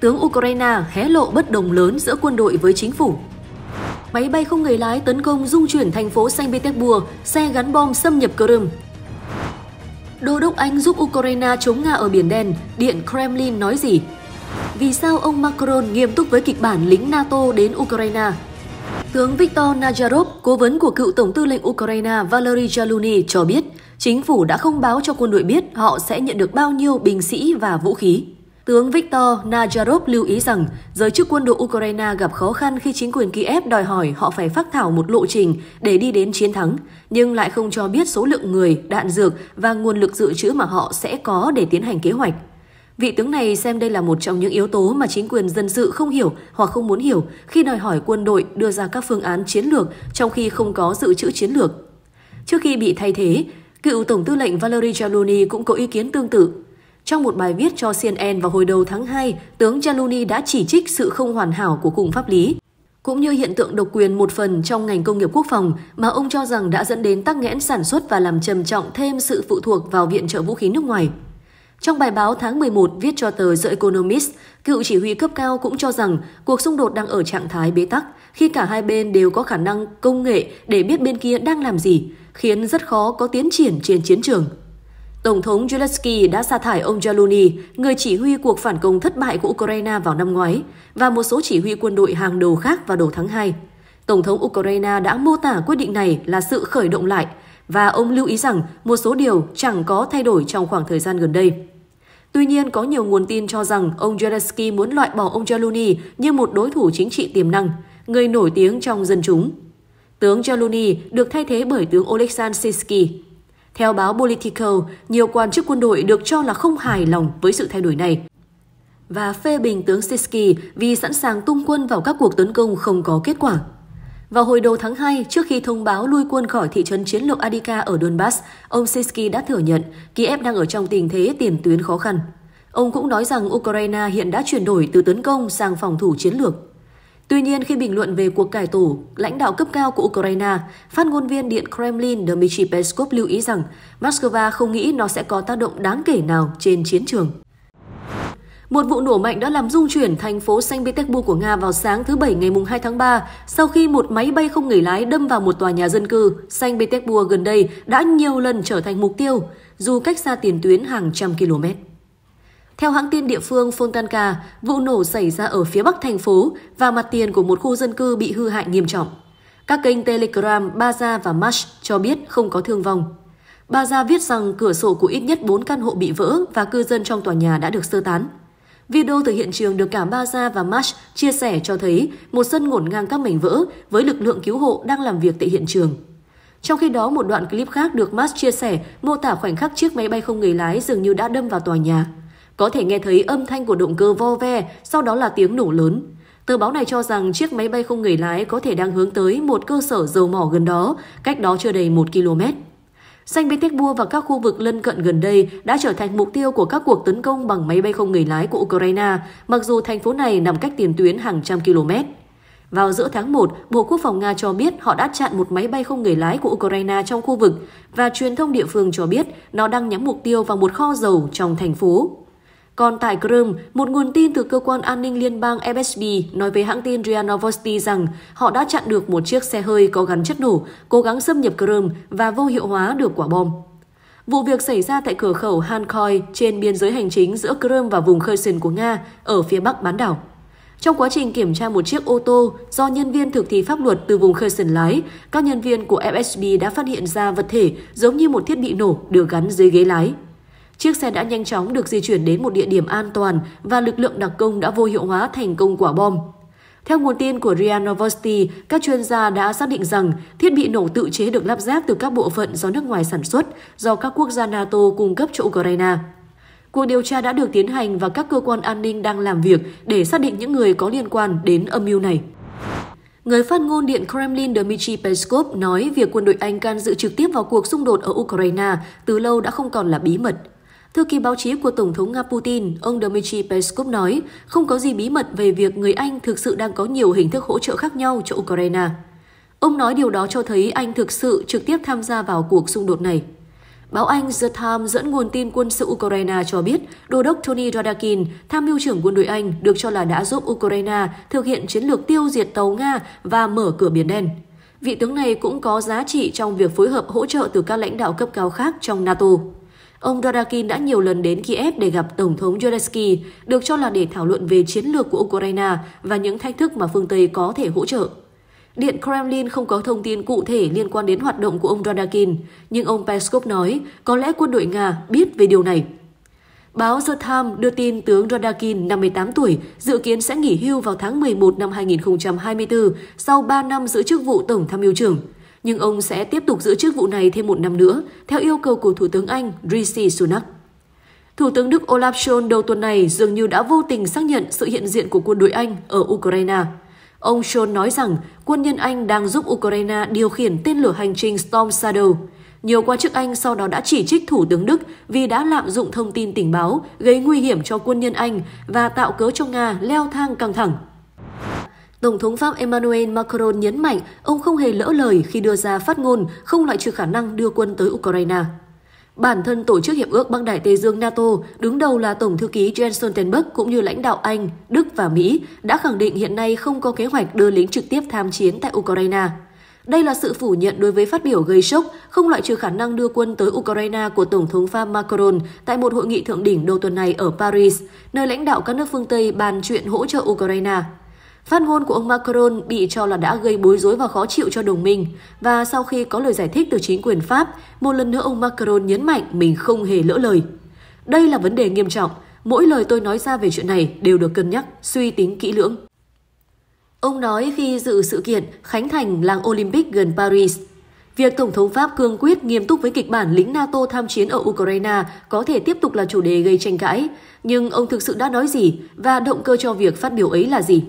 tướng Ukraine hé lộ bất đồng lớn giữa quân đội với chính phủ. Máy bay không người lái tấn công dung chuyển thành phố Saint Petersburg, xe gắn bom xâm nhập Crimea. Đô đốc Anh giúp Ukraine chống Nga ở Biển Đen, Điện Kremlin nói gì? Vì sao ông Macron nghiêm túc với kịch bản lính NATO đến Ukraine? Tướng Viktor Nazarov, cố vấn của cựu Tổng tư lệnh Ukraine Valery Zaluzny cho biết, chính phủ đã không báo cho quân đội biết họ sẽ nhận được bao nhiêu binh sĩ và vũ khí. Tướng Viktor Nazarov lưu ý rằng giới chức quân đội Ukraine gặp khó khăn khi chính quyền Kiev đòi hỏi họ phải phác thảo một lộ trình để đi đến chiến thắng, nhưng lại không cho biết số lượng người, đạn dược và nguồn lực dự trữ mà họ sẽ có để tiến hành kế hoạch. Vị tướng này xem đây là một trong những yếu tố mà chính quyền dân sự không hiểu hoặc không muốn hiểu khi đòi hỏi quân đội đưa ra các phương án chiến lược trong khi không có dự trữ chiến lược. Trước khi bị thay thế, cựu Tổng tư lệnh Valery Zaluzny cũng có ý kiến tương tự. Trong một bài viết cho CNN vào hồi đầu tháng 2, tướng Zaluzny đã chỉ trích sự không hoàn hảo của khung pháp lý, cũng như hiện tượng độc quyền một phần trong ngành công nghiệp quốc phòng mà ông cho rằng đã dẫn đến tắc nghẽn sản xuất và làm trầm trọng thêm sự phụ thuộc vào viện trợ vũ khí nước ngoài. Trong bài báo tháng 11 viết cho tờ The Economist, cựu chỉ huy cấp cao cũng cho rằng cuộc xung đột đang ở trạng thái bế tắc khi cả hai bên đều có khả năng công nghệ để biết bên kia đang làm gì, khiến rất khó có tiến triển trên chiến trường. Tổng thống Zelensky đã sa thải ông Zaluzny, người chỉ huy cuộc phản công thất bại của Ukraine vào năm ngoái, và một số chỉ huy quân đội hàng đầu khác vào đầu tháng 2. Tổng thống Ukraine đã mô tả quyết định này là sự khởi động lại, và ông lưu ý rằng một số điều chẳng có thay đổi trong khoảng thời gian gần đây. Tuy nhiên, có nhiều nguồn tin cho rằng ông Zelensky muốn loại bỏ ông Zaluzny như một đối thủ chính trị tiềm năng, người nổi tiếng trong dân chúng. Tướng Zaluzny được thay thế bởi tướng Oleksandr Syrskyi. Theo báo Politico, nhiều quan chức quân đội được cho là không hài lòng với sự thay đổi này và phê bình tướng Syrskyi vì sẵn sàng tung quân vào các cuộc tấn công không có kết quả. Vào hồi đầu tháng 2, trước khi thông báo lui quân khỏi thị trấn chiến lược Avdiivka ở Donbass, ông Syrskyi đã thừa nhận Kiev đang ở trong tình thế tiền tuyến khó khăn. Ông cũng nói rằng Ukraine hiện đã chuyển đổi từ tấn công sang phòng thủ chiến lược. Tuy nhiên, khi bình luận về cuộc cải tổ lãnh đạo cấp cao của Ukraine, phát ngôn viên Điện Kremlin Dmitry Peskov lưu ý rằng Moscow không nghĩ nó sẽ có tác động đáng kể nào trên chiến trường. Một vụ nổ mạnh đã làm rung chuyển thành phố Saint Petersburg của Nga vào sáng thứ Bảy ngày 2 tháng 3 sau khi một máy bay không người lái đâm vào một tòa nhà dân cư. Saint Petersburg gần đây đã nhiều lần trở thành mục tiêu, dù cách xa tiền tuyến hàng trăm km. Theo hãng tin địa phương Fontanka, vụ nổ xảy ra ở phía bắc thành phố và mặt tiền của một khu dân cư bị hư hại nghiêm trọng. Các kênh Telegram Baza và Mash cho biết không có thương vong. Baza viết rằng cửa sổ của ít nhất 4 căn hộ bị vỡ và cư dân trong tòa nhà đã được sơ tán. Video từ hiện trường được cả Baza và Mash chia sẻ cho thấy một sân ngổn ngang các mảnh vỡ với lực lượng cứu hộ đang làm việc tại hiện trường. Trong khi đó, một đoạn clip khác được Mash chia sẻ mô tả khoảnh khắc chiếc máy bay không người lái dường như đã đâm vào tòa nhà. Có thể nghe thấy âm thanh của động cơ vo ve, sau đó là tiếng nổ lớn. Tờ báo này cho rằng chiếc máy bay không người lái có thể đang hướng tới một cơ sở dầu mỏ gần đó, cách đó chưa đầy 1 km. Saint Petersburg và các khu vực lân cận gần đây đã trở thành mục tiêu của các cuộc tấn công bằng máy bay không người lái của Ukraine, mặc dù thành phố này nằm cách tiền tuyến hàng trăm km. Vào giữa tháng 1, Bộ Quốc phòng Nga cho biết họ đã chặn một máy bay không người lái của Ukraine trong khu vực và truyền thông địa phương cho biết nó đang nhắm mục tiêu vào một kho dầu trong thành phố. Còn tại Crimea, một nguồn tin từ cơ quan an ninh liên bang FSB nói với hãng tin RIA Novosti rằng họ đã chặn được một chiếc xe hơi có gắn chất nổ, cố gắng xâm nhập Crimea và vô hiệu hóa được quả bom. Vụ việc xảy ra tại cửa khẩu Hankhoy trên biên giới hành chính giữa Crimea và vùng Kherson của Nga ở phía bắc bán đảo. Trong quá trình kiểm tra một chiếc ô tô do nhân viên thực thi pháp luật từ vùng Kherson lái, các nhân viên của FSB đã phát hiện ra vật thể giống như một thiết bị nổ được gắn dưới ghế lái. Chiếc xe đã nhanh chóng được di chuyển đến một địa điểm an toàn và lực lượng đặc công đã vô hiệu hóa thành công quả bom. Theo nguồn tin của RIA Novosti, các chuyên gia đã xác định rằng thiết bị nổ tự chế được lắp ráp từ các bộ phận do nước ngoài sản xuất, do các quốc gia NATO cung cấp cho Ukraine. Cuộc điều tra đã được tiến hành và các cơ quan an ninh đang làm việc để xác định những người có liên quan đến âm mưu này. Người phát ngôn Điện Kremlin Dmitry Peskov nói việc quân đội Anh can dự trực tiếp vào cuộc xung đột ở Ukraine từ lâu đã không còn là bí mật. Thư ký báo chí của Tổng thống Nga Putin, ông Dmitry Peskov nói không có gì bí mật về việc người Anh thực sự đang có nhiều hình thức hỗ trợ khác nhau cho Ukraine. Ông nói điều đó cho thấy Anh thực sự trực tiếp tham gia vào cuộc xung đột này. Báo Anh The Times dẫn nguồn tin quân sự Ukraine cho biết, Đô đốc Tony Radakin, tham mưu trưởng quân đội Anh, được cho là đã giúp Ukraine thực hiện chiến lược tiêu diệt tàu Nga và mở cửa Biển Đen. Vị tướng này cũng có giá trị trong việc phối hợp hỗ trợ từ các lãnh đạo cấp cao khác trong NATO. Ông Radakin đã nhiều lần đến Kiev để gặp Tổng thống Zelensky, được cho là để thảo luận về chiến lược của Ukraine và những thách thức mà phương Tây có thể hỗ trợ. Điện Kremlin không có thông tin cụ thể liên quan đến hoạt động của ông Radakin, nhưng ông Peskov nói có lẽ quân đội Nga biết về điều này. Báo The Times đưa tin tướng Radakin, 58 tuổi, dự kiến sẽ nghỉ hưu vào tháng 11 năm 2024 sau 3 năm giữ chức vụ Tổng tham mưu trưởng. Nhưng ông sẽ tiếp tục giữ chức vụ này thêm một năm nữa, theo yêu cầu của Thủ tướng Anh Rishi Sunak. Thủ tướng Đức Olaf Scholz đầu tuần này dường như đã vô tình xác nhận sự hiện diện của quân đội Anh ở Ukraine. Ông Scholz nói rằng quân nhân Anh đang giúp Ukraine điều khiển tên lửa hành trình Storm Shadow. Nhiều quan chức Anh sau đó đã chỉ trích Thủ tướng Đức vì đã lạm dụng thông tin tình báo, gây nguy hiểm cho quân nhân Anh và tạo cớ cho Nga leo thang căng thẳng. Tổng thống Pháp Emmanuel Macron nhấn mạnh ông không hề lỡ lời khi đưa ra phát ngôn không loại trừ khả năng đưa quân tới Ukraine. Bản thân Tổ chức Hiệp ước Bắc Đại Tây Dương NATO, đứng đầu là Tổng thư ký Jens Stoltenberg cũng như lãnh đạo Anh, Đức và Mỹ đã khẳng định hiện nay không có kế hoạch đưa lính trực tiếp tham chiến tại Ukraine. Đây là sự phủ nhận đối với phát biểu gây sốc, không loại trừ khả năng đưa quân tới Ukraine của Tổng thống Pháp Macron tại một hội nghị thượng đỉnh đầu tuần này ở Paris, nơi lãnh đạo các nước phương Tây bàn chuyện hỗ trợ Ukraine. Phát ngôn của ông Macron bị cho là đã gây bối rối và khó chịu cho đồng minh, và sau khi có lời giải thích từ chính quyền Pháp, một lần nữa ông Macron nhấn mạnh mình không hề lỡ lời. Đây là vấn đề nghiêm trọng, mỗi lời tôi nói ra về chuyện này đều được cân nhắc, suy tính kỹ lưỡng. Ông nói khi dự sự kiện khánh thành làng Olympic gần Paris. Việc Tổng thống Pháp cương quyết nghiêm túc với kịch bản lính NATO tham chiến ở Ukraine có thể tiếp tục là chủ đề gây tranh cãi, nhưng ông thực sự đã nói gì và động cơ cho việc phát biểu ấy là gì?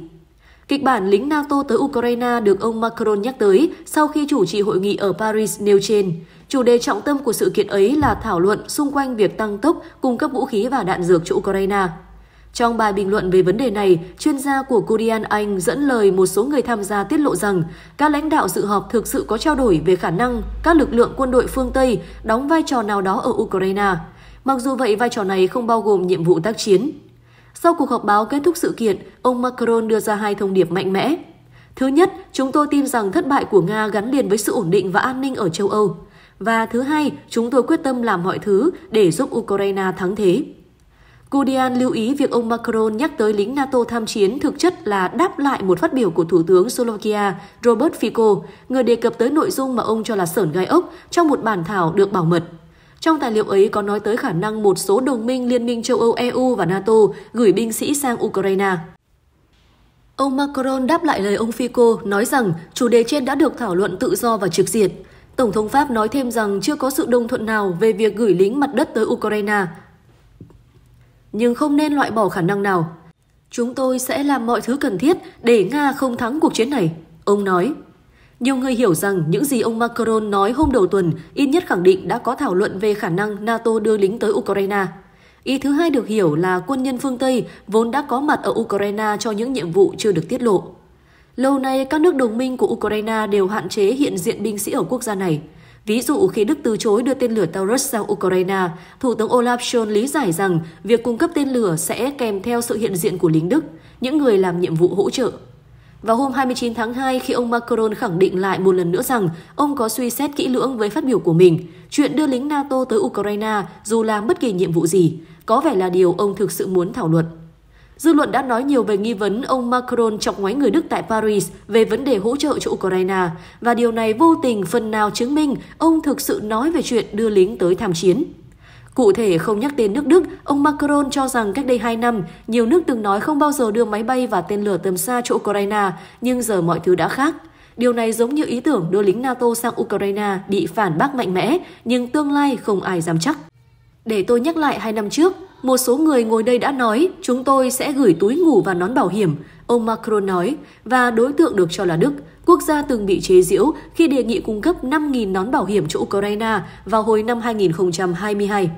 Kịch bản lính NATO tới Ukraine được ông Macron nhắc tới sau khi chủ trì hội nghị ở Paris nêu trên. Chủ đề trọng tâm của sự kiện ấy là thảo luận xung quanh việc tăng tốc cung cấp vũ khí và đạn dược cho Ukraine. Trong bài bình luận về vấn đề này, chuyên gia của Guardian Anh dẫn lời một số người tham gia tiết lộ rằng các lãnh đạo dự họp thực sự có trao đổi về khả năng các lực lượng quân đội phương Tây đóng vai trò nào đó ở Ukraine. Mặc dù vậy, vai trò này không bao gồm nhiệm vụ tác chiến. Sau cuộc họp báo kết thúc sự kiện, ông Macron đưa ra hai thông điệp mạnh mẽ. Thứ nhất, chúng tôi tin rằng thất bại của Nga gắn liền với sự ổn định và an ninh ở châu Âu. Và thứ hai, chúng tôi quyết tâm làm mọi thứ để giúp Ukraine thắng thế. Guardian lưu ý việc ông Macron nhắc tới lính NATO tham chiến thực chất là đáp lại một phát biểu của Thủ tướng Slovakia Robert Fico, người đề cập tới nội dung mà ông cho là sởn gai ốc trong một bản thảo được bảo mật. Trong tài liệu ấy có nói tới khả năng một số đồng minh Liên minh châu Âu, EU và NATO gửi binh sĩ sang Ukraine. Ông Macron đáp lại lời ông Fico nói rằng chủ đề trên đã được thảo luận tự do và trực diện. Tổng thống Pháp nói thêm rằng chưa có sự đồng thuận nào về việc gửi lính mặt đất tới Ukraine, nhưng không nên loại bỏ khả năng nào. Chúng tôi sẽ làm mọi thứ cần thiết để Nga không thắng cuộc chiến này, ông nói. Nhiều người hiểu rằng những gì ông Macron nói hôm đầu tuần ít nhất khẳng định đã có thảo luận về khả năng NATO đưa lính tới Ukraine. Ý thứ hai được hiểu là quân nhân phương Tây vốn đã có mặt ở Ukraine cho những nhiệm vụ chưa được tiết lộ. Lâu nay, các nước đồng minh của Ukraine đều hạn chế hiện diện binh sĩ ở quốc gia này. Ví dụ khi Đức từ chối đưa tên lửa Taurus sang Ukraine, Thủ tướng Olaf Scholz lý giải rằng việc cung cấp tên lửa sẽ kèm theo sự hiện diện của lính Đức, những người làm nhiệm vụ hỗ trợ. Vào hôm 29 tháng 2, khi ông Macron khẳng định lại một lần nữa rằng ông có suy xét kỹ lưỡng với phát biểu của mình, chuyện đưa lính NATO tới Ukraine dù làm bất kỳ nhiệm vụ gì, có vẻ là điều ông thực sự muốn thảo luận. Dư luận đã nói nhiều về nghi vấn ông Macron chọc ngoáy người Đức tại Paris về vấn đề hỗ trợ cho Ukraine, và điều này vô tình phần nào chứng minh ông thực sự nói về chuyện đưa lính tới tham chiến. Cụ thể, không nhắc tên nước Đức, ông Macron cho rằng cách đây 2 năm, nhiều nước từng nói không bao giờ đưa máy bay và tên lửa tầm xa cho Ukraine, nhưng giờ mọi thứ đã khác. Điều này giống như ý tưởng đưa lính NATO sang Ukraine bị phản bác mạnh mẽ, nhưng tương lai không ai dám chắc. Để tôi nhắc lại 2 năm trước, một số người ngồi đây đã nói chúng tôi sẽ gửi túi ngủ và nón bảo hiểm, ông Macron nói, và đối tượng được cho là Đức, quốc gia từng bị chế giễu khi đề nghị cung cấp 5.000 nón bảo hiểm cho Ukraine vào hồi năm 2022.